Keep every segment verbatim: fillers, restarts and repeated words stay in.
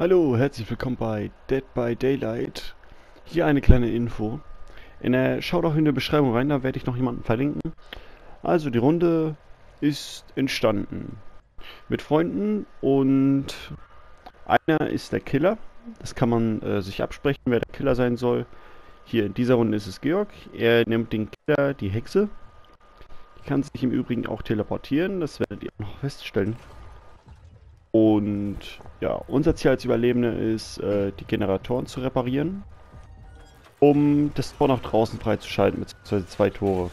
Hallo, herzlich willkommen bei Dead by Daylight. Hier eine kleine Info. In der, schaut auch in der Beschreibung rein, da werde ich noch jemanden verlinken. Also die Runde ist entstanden. Mit Freunden und einer ist der Killer. Das kann man äh, sich absprechen, wer der Killer sein soll. Hier in dieser Runde ist es Georg. Er nimmt den Killer, die Hexe. Die kann sich im Übrigen auch teleportieren, das werdet ihr noch feststellen. Und ja, unser Ziel als Überlebende ist, äh, die Generatoren zu reparieren, um das Tor nach draußen freizuschalten, beziehungsweise zwei Tore.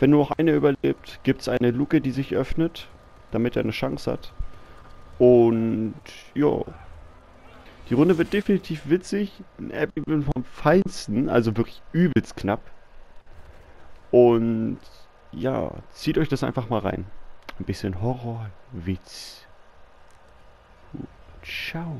Wenn nur noch einer überlebt, gibt es eine Luke, die sich öffnet, damit er eine Chance hat. Und ja, die Runde wird definitiv witzig, vom Feinsten, also wirklich übelst knapp. Und ja, zieht euch das einfach mal rein. Ein bisschen Horrorwitz. Ciao.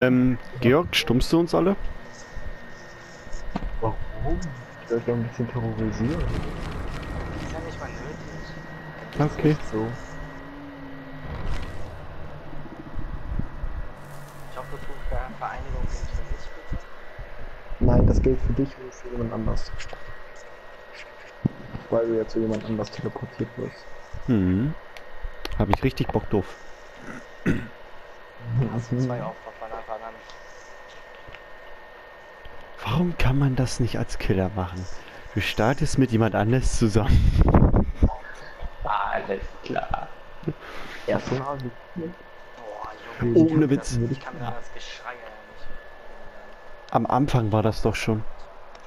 Ähm, Georg, stummst du uns alle? Warum? Ich werde doch ein bisschen terrorisieren. Das ist ja nicht mal nötig. Okay. So. Vereinigung gilt für mich, bitte? Nein, das gilt für dich und für jemand anders. Weil du ja zu jemand anders teleportiert wirst. Hm. Hab ich richtig Bock drauf. Hast du zwei Opfer von Anfang an? Warum kann man das nicht als Killer machen? Du startest mit jemand anders zusammen. Alles klar. Erstmal. Ohne Witz. Ich kann mir das Geschrei nicht. Am Anfang war das doch schon.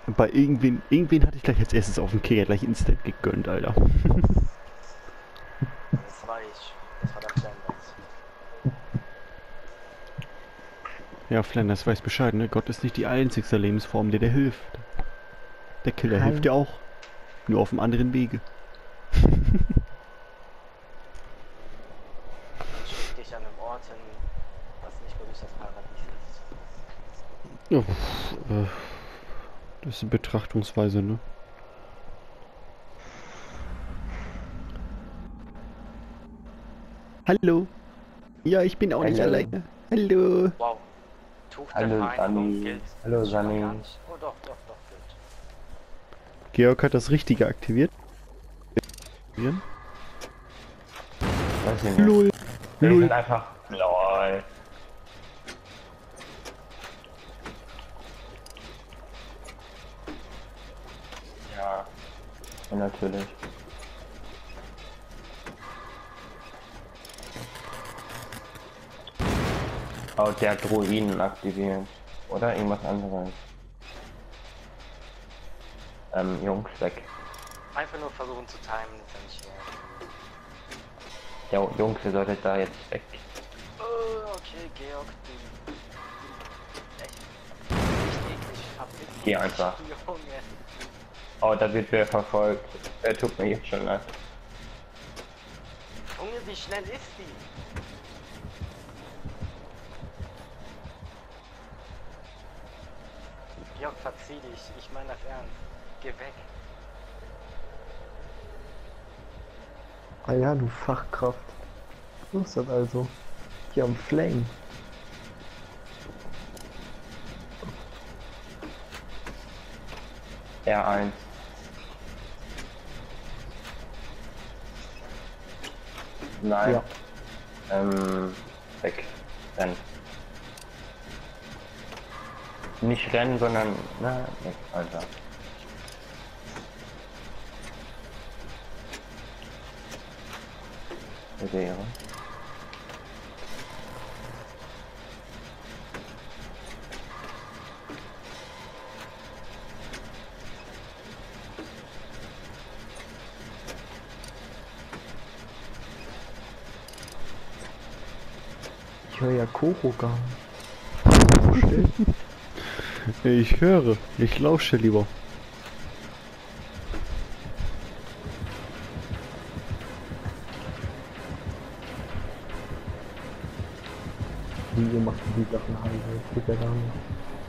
Bei irgendwen, irgendwen hatte ich gleich als erstes auf dem Kicker gleich instant gegönnt, Alter. Das war ich. Das war der Flanders. Ja, Flanders weiß Bescheid, ne? Gott ist nicht die einzigste Lebensform, der dir hilft. Der Killer Nein. hilft dir auch. Nur auf einem anderen Wege. Das ist eine Betrachtungsweise, ne? Hallo! Ja, ich bin auch Hallo. nicht alleine. Hallo! Wow! Tuch der Hallo, Sani. Hallo, Sani. Oh, doch, doch, doch, gilt. Georg hat das Richtige aktiviert. Weiß nicht. Lull! Lull! Einfach. Lol! Natürlich. Oh, der hat Ruinen aktiviert. Oder irgendwas anderes. Ähm, Jungs, weg. Einfach nur versuchen zu timen, das ist nicht schwer. Ja, Jungs, ihr solltet da jetzt weg. Oh, okay, Georg, du... Echt? Echt eklig verbinden. Geh einfach. Oh, da wird wer verfolgt. Er tut mir jetzt schon leid. Junge, wie schnell ist die? Jörg, verzieh dich. Ich meine das ernst. Geh weg. Ah ja, du Fachkraft. So ist das also. Die haben Flame. R eins. Nein. Ja. Ähm, weg. Rennen. Nicht rennen, sondern... Na, weg, Alter. Wäre. Ich höre ja Koro gar nicht. Ich höre, ich lausche lieber. Wie macht die Sachen heil? Das geht ja gar nicht.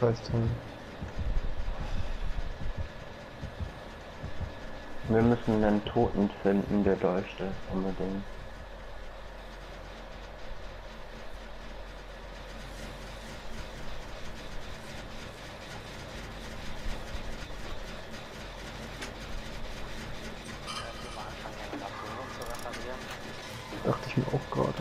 Scheißteil. Wir müssen einen Toten finden, der leuchtet unbedingt. Dachte ich mir auch gerade.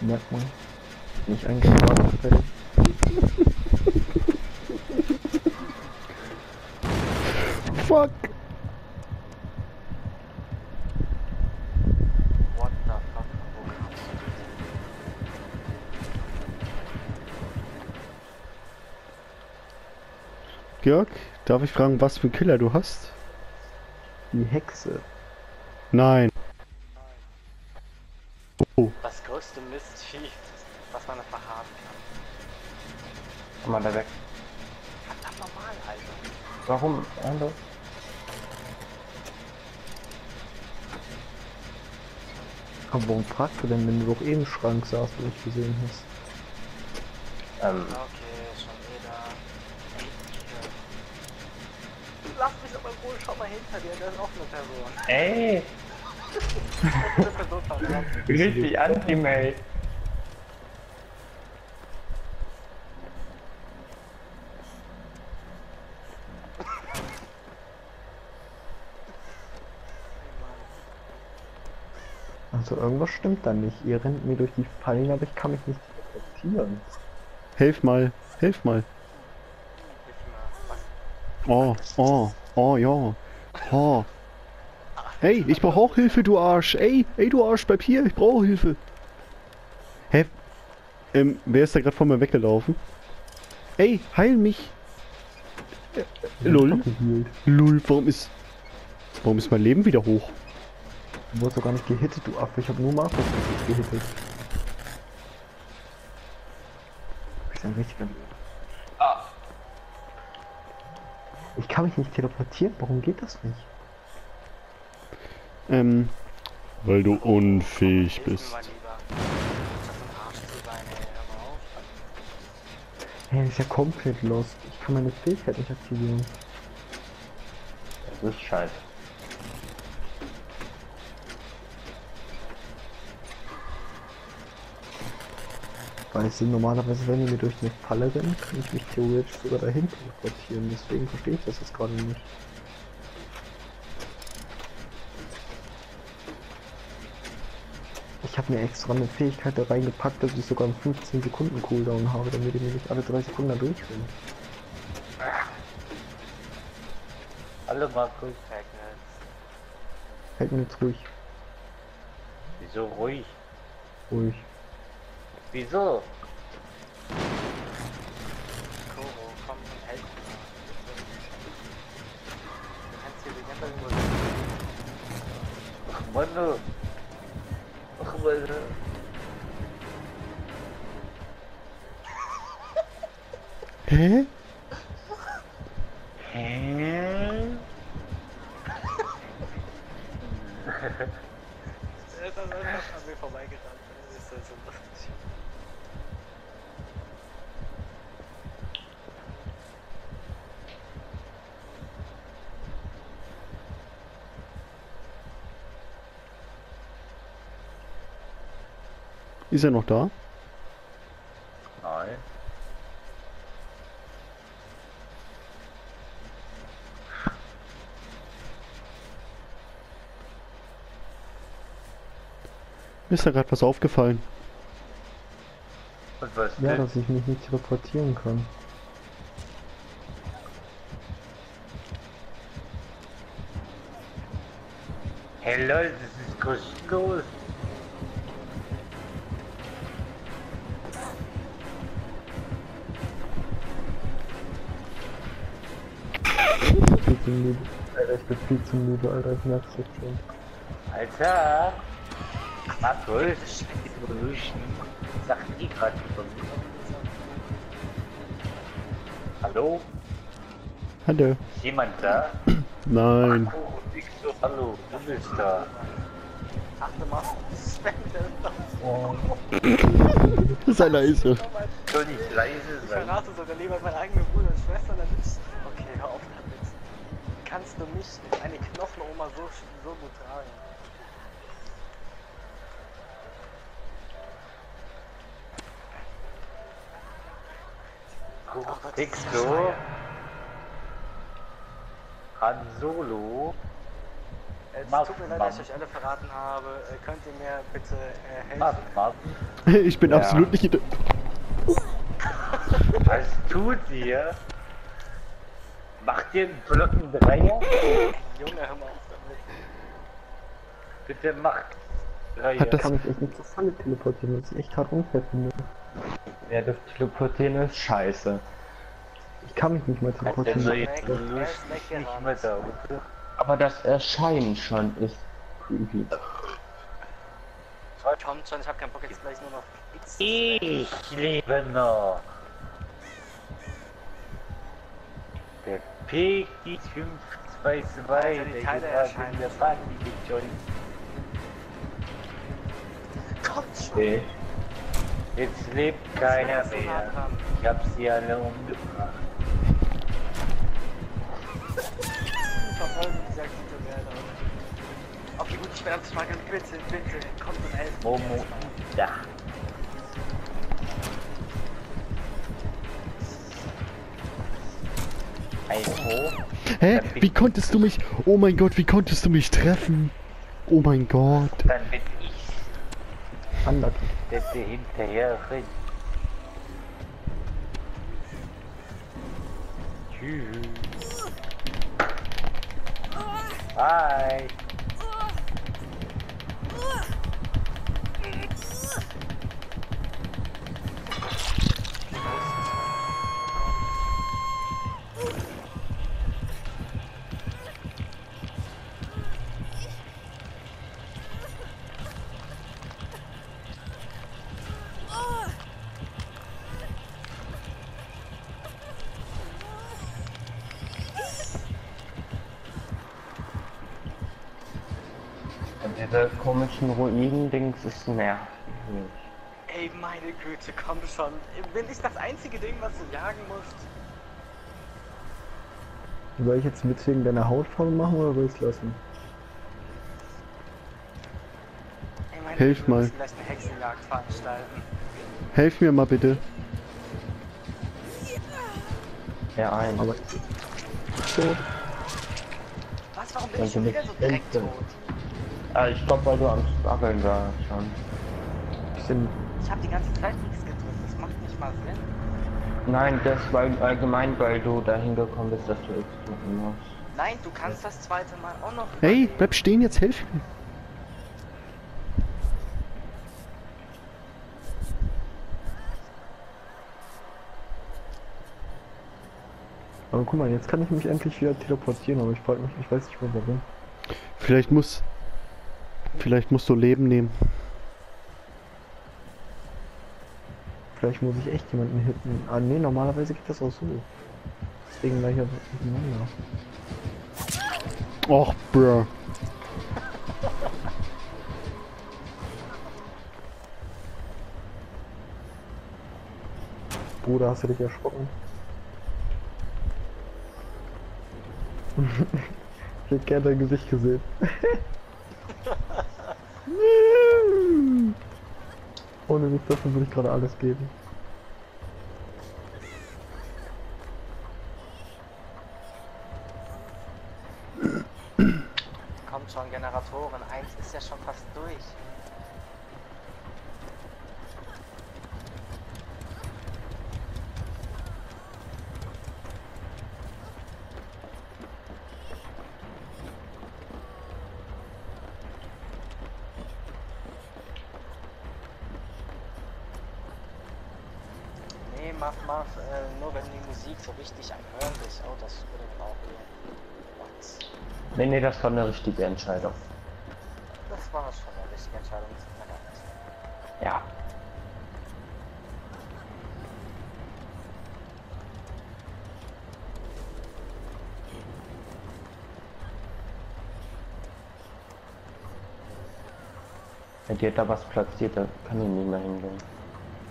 Merkt man, nicht eingefahren fällt. Fuck! What the fuck? Jörg, darf ich fragen, was für Killer du hast? Die Hexe. Nein. Oh. Das größte Mistvieh, was man einfach haben kann. Komm mal da weg. Verdammt normal, Alter. Warum? Hallo? Aber warum fragst du denn, wenn du doch eh im Schrank saßt, wo ich gesehen hast? Ähm. Okay, schon jeder. Lass mich aber wohl, schau mal hinter dir, da ist auch eine Person. Ey! Richtig anti-Mail. Also irgendwas stimmt da nicht. Ihr rennt mir durch die Fallen, aber ich kann mich nicht reflektieren. Hilf mal, hilf mal. Oh, oh, oh, ja. Oh. Hey, ich brauche auch Hilfe, du Arsch. Ey, ey, du Arsch, bleib hier, ich brauche Hilfe. Hä? Ähm, wer ist da gerade von mir weggelaufen? Ey, heil mich. Äh, Lull. Lull, warum ist... Warum ist mein Leben wieder hoch? Du wurdest doch gar nicht gehittet, du Affe. Ich hab nur Markus gehittet. Ich bin richtig verliebt. Ah. Ich kann mich nicht teleportieren. Warum geht das nicht? Ähm. Weil du unfähig bist. Hey, ist ja komplett los. Ich kann meine Fähigkeit nicht aktivieren. Das ist scheiße. Weißt du, normalerweise, wenn die mir durch eine Falle rennen, kann ich mich theoretisch sogar dahin teleportieren. Deswegen verstehe ich das jetzt gerade nicht. Ich habe mir extra eine Fähigkeit da reingepackt, dass ich sogar einen fünfzehn Sekunden Cooldown habe, damit die mir nicht alle drei Sekunden da durchrennen. Alle mal ruhig, Magnets. Hält mir jetzt ruhig. Wieso ruhig? Ruhig. Wieso? Koro, komm und helf mir. Du kannst hier den Händler nur sehen. Ach Mann, du. Ach Mann, du. Hä? Hä? Er ist also einfach an mir vorbeigerannt. Das ist so lustig. Ist er noch da? Nein. Mir ist da gerade was aufgefallen. Und was? Ja, dass ich mich nicht teleportieren kann. Hey Leute, das ist kostenlos. Alter, ich bin viel zu müde, Alter, ich merk's jetzt schon. Alter! Markus! Sag die gerade. Hallo? Hallo. Ist jemand da? Nein. Marco, ich so, hallo, du bist da. Achte mal, Sven, das ist ja leise. Ich soll nicht leise sein. Ich verrate sogar lieber meinen eigenen Bruder und Schwestern, dann ist... Okay, hör auf damit. Kannst du mich, eine Knochenoma, so, so gut tragen? Gut, Dixo, Han Solo. Es tut mir leid, dass ich euch alle verraten habe. Könnt ihr mir bitte äh, helfen? Martin, Martin. Ich bin ja absolut nicht... Was tut ihr? Macht ihr einen Blockendreier? Junge, hör mal auf damit. Bitte macht Dreier. Hat das nicht interessant teleportieren? Das ist echt hart unfair, finde ich. Ja, das Teleportieren ist scheiße. Ich kann mich nicht mehr teleportieren. Also, ich bin nicht mehr da, bitte. Aber das Erscheinen schon ist creepy. Kommt schon, ich hab keinen Bock, jetzt gleich nur noch... Ich lebe noch! Der P fünf zwei zwei, der gerade in der Party gejoint. Kommt schon! Jetzt lebt keiner mehr. Ich hab sie alle umgebracht. Okay, gut, ich werde am Schwager. Bitte, bitte, kommt und helft. Momo, da. Hä? Wie konntest du mich? Oh mein Gott, wie konntest du mich treffen? Oh mein Gott. Dann bin ich. Anders. Bitte hinterher rennen. Tschüss. Hi. Diese komischen Ruinen-Dings ist nervig. Ey, meine Güte, komm schon. Bin ich das einzige Ding, was du jagen musst? Soll ich jetzt mit wegen deiner Hautform machen oder will ich es lassen? Ey, meine Hilf Güte, mal. Vielleicht eine Hexenjagd veranstalten. Helf mir mal bitte. Ja, ein. Aber so. Was? Warum bin also ich schon wieder so direkt tot? Ah, ich glaube, weil du am Stacheln da schon. Stimmt. Ich habe die ganze Zeit nichts gedrückt, das macht nicht mal Sinn. Nein, das war allgemein, weil du dahin gekommen bist, dass du X drücken musst. Nein, du kannst das zweite Mal auch noch. Hey, bleib stehen, jetzt hilf mir. Aber guck mal, jetzt kann ich mich endlich wieder teleportieren, aber ich frage mich, ich weiß nicht, wo ich bin. Vielleicht muss... Vielleicht musst du Leben nehmen. Vielleicht muss ich echt jemanden hitten. Ah ne, normalerweise geht das auch so. Deswegen gleich auf den Mund. Och, bruh. Bruder, hast du dich erschrocken? Ich hätte gerne dein Gesicht gesehen. Ohne mich dafür würde ich gerade alles geben. Kommt schon, Generatoren, eins ist ja schon fast durch. Mach, mach, äh, nur wenn die Musik so richtig anhören ist. Oh, das würde ich auch. Nee, nee, das war eine richtige Entscheidung. Das war schon eine richtige Entscheidung. Ja. Ja, die hat da was platziert, da kann ich nicht mehr hingehen.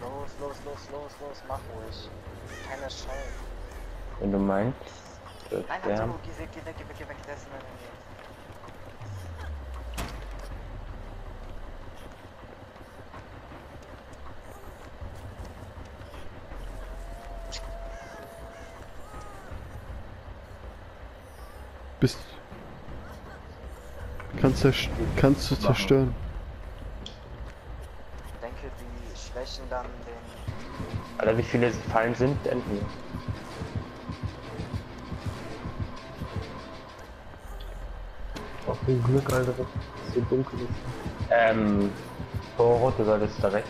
Los, los, los, los, los, mach ruhig. Keine Scheiße. Wenn du meinst. Nein, nein, geh weg, geh weg, geh weg, geh weg, das ist meine Idee. Bist. Kannst, kannst du zerstören. Ich denke, die schwächen dann den. Alter, wie viele Fallen sind denn hier? Auf dem Glück, Alter, dass es so dunkel ist. Ähm. Koro, du solltest da weg.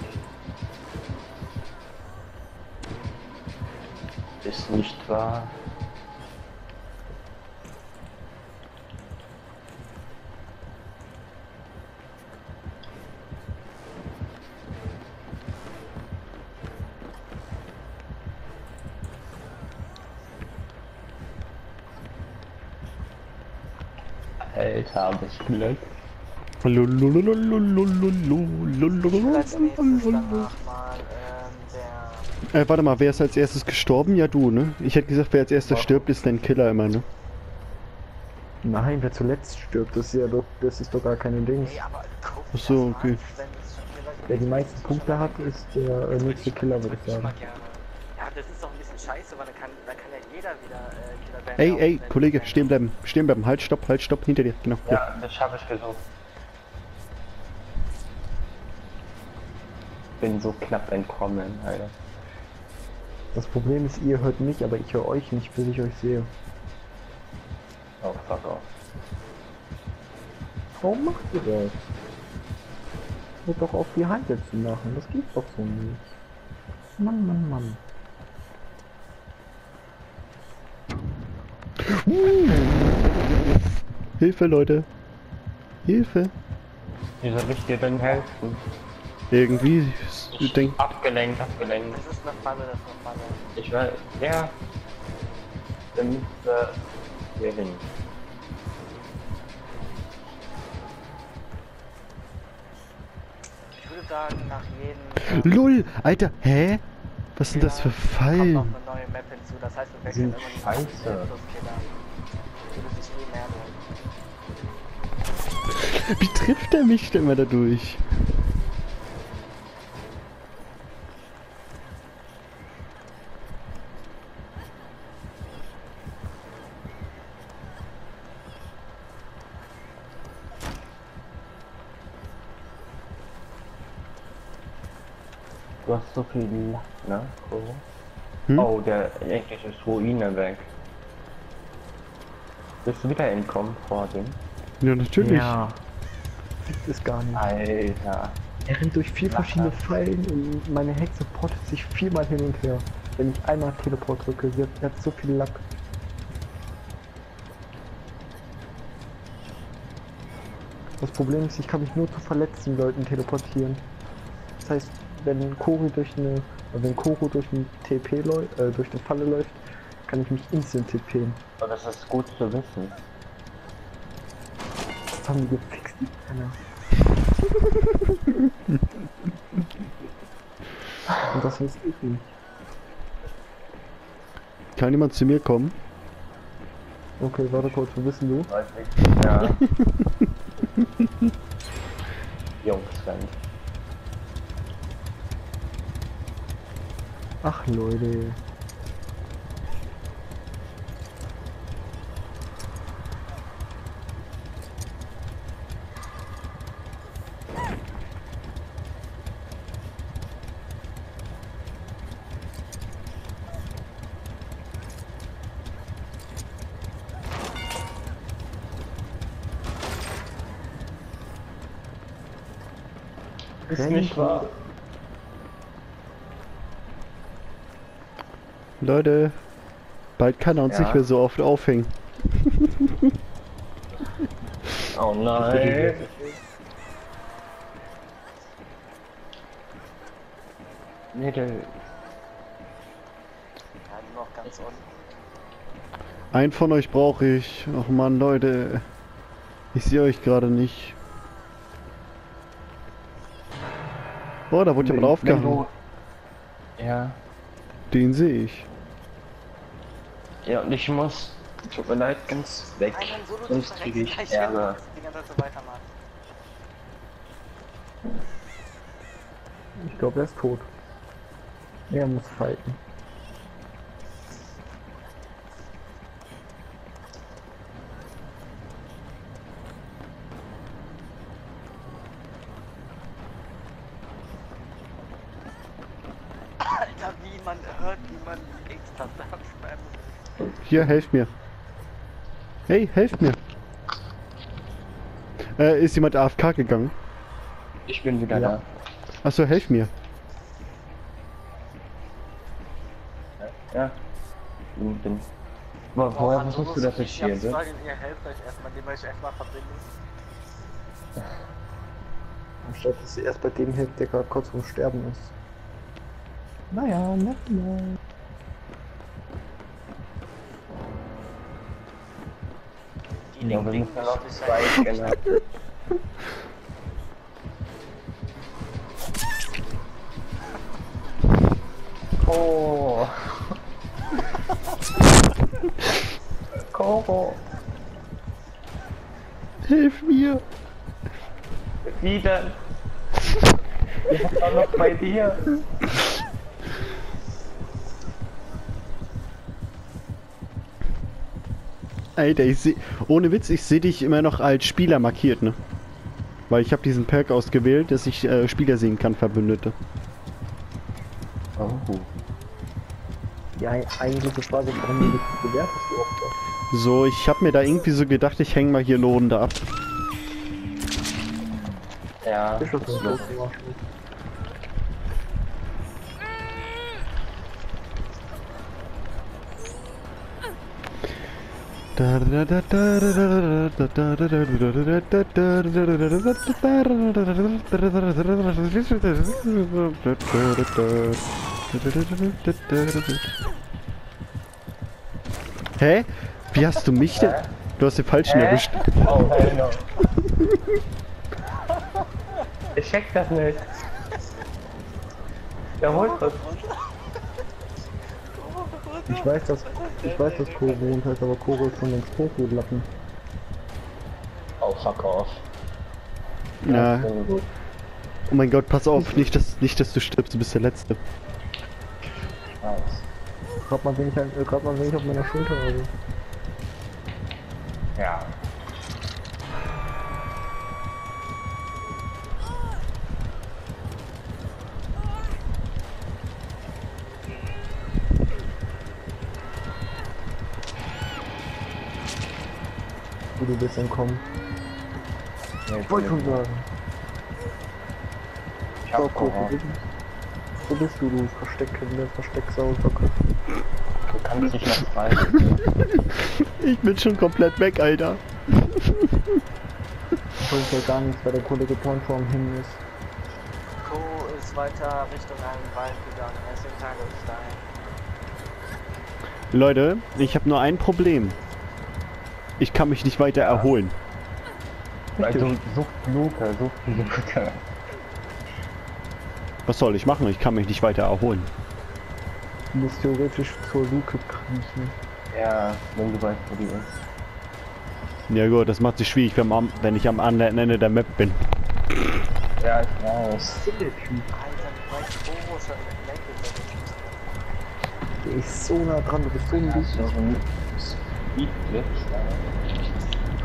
Ist nicht wahr. Alter, hab ich Glück. Äh, warte mal, wer ist als erstes gestorben? Ja, du, ne? Ich hätte gesagt, wer als erster stirbt, ist dein Killer immer, ne? Nein, wer zuletzt stirbt, das ist ja doch, das ist doch gar kein Ding. Ach so, okay. Wer die meisten Punkte hat, ist der nächste Killer, würde ich sagen. Ja, das ist doch ein bisschen scheiße, weil da kann, da kann ja jeder wieder... Äh, jeder ey, ey, Kollege, stehen bleiben, stehen bleiben, halt, stopp, halt, stopp, hinter dir, genau. Ja, ja. Das schaffe ich versucht. Bin so knapp entkommen, Alter. Das Problem ist, ihr hört mich, aber ich höre euch nicht, bis ich euch sehe. Oh, fuck off. Warum macht ihr das? Ich muss doch auf die Heide zu machen, das geht doch so nicht. Mann, Mann, Mann. Uh. Hilfe, Leute. Hilfe. Wie soll ich dir denn helfen? Irgendwie... Ich denk... Abgelenkt, abgelenkt. Das ist eine Falle, das ist eine Falle. Ich weiß. Ja. Dann müssen wir hier hin. Ich würde sagen, nach jedem... Lull! Alter, hä? Was sind das für Fallen? Kommt noch eine neue Map hinzu, das heißt, wir wechseln immer die Killer. Das ist viel mehr. Wie trifft er mich denn immer dadurch? Du hast so viel, ne? Cool. Hm? Oh, der englische Ruine weg. Bist du wieder entkommen vor dem? Ja, natürlich. Ja. Gibt es gar nicht. Alter. Er rennt durch vier Lass verschiedene das. Fallen und meine Hexe portet sich viermal hin und her. Wenn ich einmal Teleport drücke, sie hat, sie hat so viel Lack. Das Problem ist, ich kann mich nur zu verletzten Leuten teleportieren. Das heißt, wenn Koro durch eine, wenn Koro durch eine T P läuft, äh, durch eine Falle läuft, kann ich mich instant T P'n. Aber das ist gut zu wissen. Das haben die gefixt, die Penner. Und das weiß ich nicht. Kann jemand zu mir kommen? Okay, warte kurz, wo bist du? Weiß nicht, ja. Jungs, dann. Ach Leute. Ist nicht wahr. Leute, bald kann er uns ja nicht mehr so oft aufhängen. Oh nein. Nee, der... noch ganz unten. Einen von euch brauche ich. Och man, Leute. Ich sehe euch gerade nicht. Oh, da wurde jemand aufgehangen. Ja. Den sehe ich. Ja, und ich muss, tut mir leid, ganz weg. Sonst kriege ich Ärger. Ich glaube, er ist tot. Er muss fighten. Alter, wie man hört, wie man die X-Taste abschreibt. Hier, helft mir. Hey, helft mir. Äh, ist jemand A F K gegangen? Ich bin wieder ja. da. Achso, helft mir. Ja, ich bin. Boah, woher Boah, versuchst du das jetzt hier? Ich sage, ihr helft euch erstmal, indem ihr euch erstmal verbindet. Anstatt dass sie erst bei dem hilft, der gerade kurz vorm Sterben ist. Naja, nicht mehr. Die Linke liegt noch zwei Scanner. Oh. Koro. Hilf mir. Wie denn? Ich bin auch noch bei dir. Alter, ich sehe, ohne Witz, ich sehe dich immer noch als Spieler markiert, ne? Weil ich habe diesen Perk ausgewählt, dass ich äh, Spieler sehen kann, Verbündete. Oh. Ja, eigentlich ist Spaß, warum du das gewährt hast, du auch. So, ich habe mir da irgendwie so gedacht, ich hänge mal hier eine Runde ab. Ja, das ist los. Hä? Wie hast du mich denn? Du hast den falschen Hä? erwischt. Oh, genau. Ich check das nicht. Der holt was. Ich weiß, dass ich weiß, dass Koro wohnt, heißt aber Koro ist von den Spokolappen. Oh, fuck off. Ja. Ja. Oh mein Gott, pass auf, nicht dass, nicht, dass du stirbst, du bist der Letzte. Gerade mal wenig auf meiner Schulter oder so. Ja. Wo du bist entkommen. Ja, ich wollte schon sagen. Ich hab Koro. Wo bist du, du Versteckkinder, Verstecksauerkopf? Du kannst dich noch frei. Ich bin schon komplett weg, Alter. Ich weiß ja gar nichts, weil der Kollege Pornform hin ist. Koro ist weiter Richtung einen Wald gegangen, er ist im Tagesstein. Leute, ich habe nur ein Problem. Ich kann mich nicht weiter erholen. Also sucht Luca, sucht Luca. Was soll ich machen? Ich kann mich nicht weiter erholen. Du musst theoretisch zur Luke kriechen. Ja, wenn du weißt, wo die ist. Ja gut, das macht sich schwierig, wenn, man, wenn ich am anderen Ende der Map bin. Ja, ich weiß. Der ist so nah dran, du bist so ein bisschen. Wie blöd.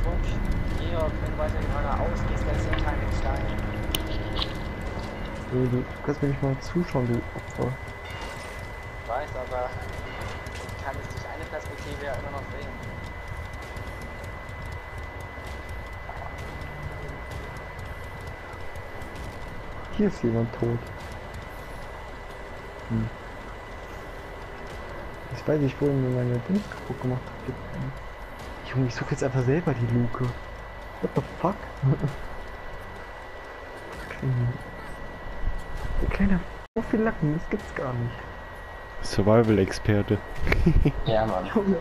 Guck, Jörg, wenn du weiter geradeaus gehst, das ist ja keine Steine. Du, du kannst mir nicht mal zuschauen, du Opfer. Ich weiß, aber ich kann es durch eine Perspektive ja immer noch sehen. Hier ist jemand tot. Hm. Ich weiß nicht, wo ich mir meine Dings kaputt gemacht habe. Junge, ich suche jetzt einfach selber die Luke. What the fuck? Der kleine so viel Lappen, das gibt's gar nicht. Survival-Experte. Ja, Mann. Junge,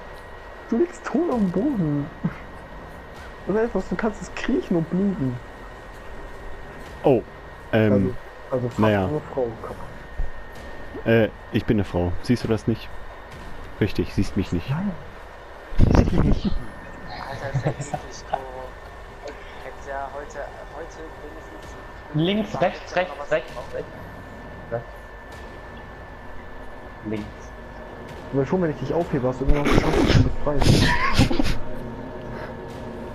du liegst tot am Boden. Das heißt, was du kannst, ist kriechen und bluten. Oh, ähm, also, Also Frau, naja. Eine Frau. Äh, ich bin eine Frau. Siehst du das nicht? Richtig, siehst mich nicht. Nein. Siehst mich nicht. Alter, sechzig, Koro. Ich hätte ja heute, heute wenigstens... Links, rechts, rechts, rechts, rechts. Links. Aber schon, wenn ich dich aufhebe, hast du immer noch frei.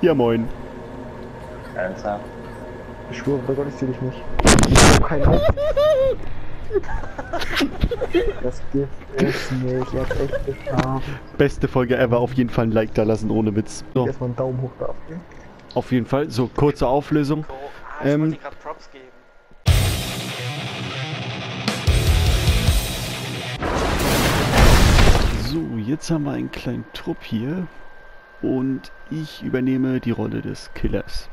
Ja, moin. Ernsthaft. Ich schwöre, bei Gott, ich sehe dich nicht. Ich hab keine Ahnung. Das gibt es nicht, ihr habt echt geschafft. Beste Folge ever, auf jeden Fall ein Like da lassen, ohne Witz. So. Erstmal einen Daumen hoch da abgeben. Auf jeden Fall, so kurze Auflösung. Oh, ah, ich ähm, wollte dir gerade Props geben. So, jetzt haben wir einen kleinen Trupp hier. Und ich übernehme die Rolle des Killers.